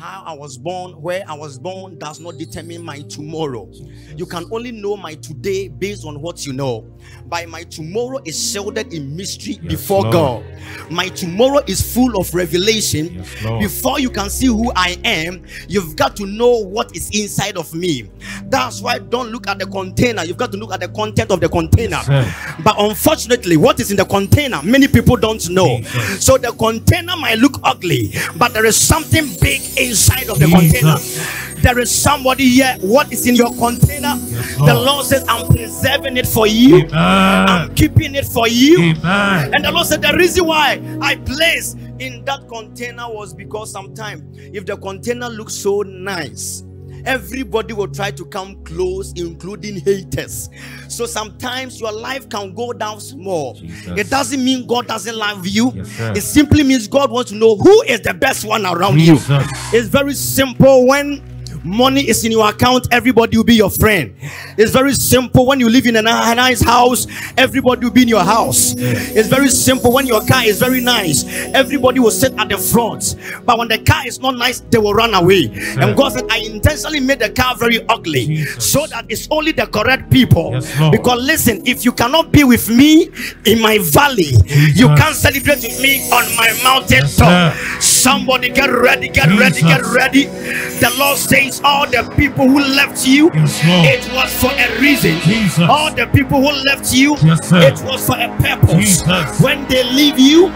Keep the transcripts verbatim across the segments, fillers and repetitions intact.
How I was born, where I was born does not determine my tomorrow. Jesus. You can only know my today based on what you know. By my tomorrow is shrouded in mystery, yes, before Lord. God. My tomorrow is full of revelation. Yes, before you can see who I am, you've got to know what is inside of me. That's why don't look at the container. You've got to look at the content of the container. Yes, but unfortunately, what is in the container, many people don't know. Jesus. So the container might look ugly, but there is something big inside of the Jesus. container. There is somebody here. What is in your container? Yes, Lord. The Lord says, I'm preserving it for you. Amen. I'm keeping it for you. Amen. And the Lord said, the reason why I placed in that container was because sometimes if the container looks so nice, everybody will try to come close, including haters. So sometimes your life can go down small. Jesus. It doesn't mean God doesn't love you. Yes, it simply means God wants to know who is the best one around Jesus. you. It's very simple. When money is in your account, everybody will be your friend. It's very simple. When you live in a nice house, everybody will be in your house. It's very simple. When your car is very nice, everybody will sit at the front. But when the car is not nice, they will run away. Yes, and God said, I intentionally made the car very ugly, Jesus. so that it's only the correct people. Yes, because listen, if you cannot be with me in my valley, Jesus. you can't celebrate with me on my mountaintop. Yes, somebody get ready, get Jesus. ready, get ready. The Lord says, all the people who left you, yes, it was for a reason. Jesus. All the people who left you, yes, it was for a purpose. Jesus. When they leave you,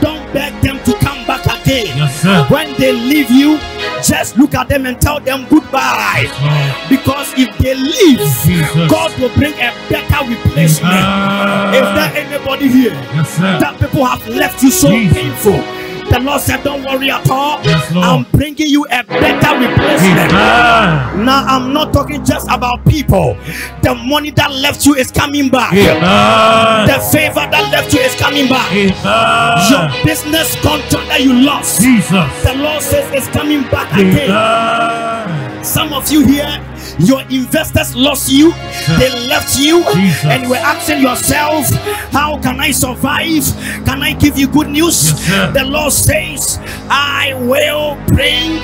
don't beg them to come back again. Yes, when they leave you, just look at them and tell them goodbye. Yes, because if they leave, Jesus. God will bring a better replacement. Yes. Is there anybody here, yes, that people have left you so Jesus. painful? The Lord said, don't worry at all. Yes, I'm bringing you a better replacement. Amen. Now, I'm not talking just about people. The money that left you is coming back. Amen. The favor that left you is coming back. Amen. Your business contract that you lost, Jesus. the Lord says it's coming back again. Amen. Some of you here, your investors lost you. They left you. Jesus. And you were asking yourself, how can I survive? Can I give you good news? Yes, the Lord says, I will bring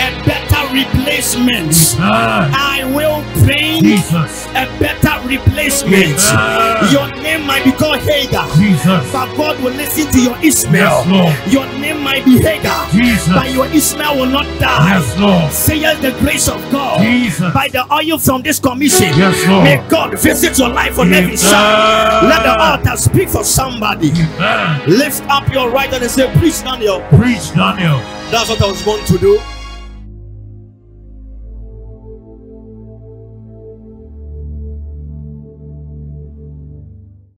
a better replacement. Yes, I will bring Jesus. a better replacement. Yes, your name might be called Hagar, Jesus. but God will listen to your Ishmael. Yes, your name might be Hagar, Jesus. but your Ishmael will not die. Yes, say yes, the grace of God, Jesus. by the oil from this commission. Yes, may God visit your life on yes, every side. Let the altar speak for somebody. Yes, lift up your right hand and say, preach, Daniel. Preach, Daniel. That's what I was born to do.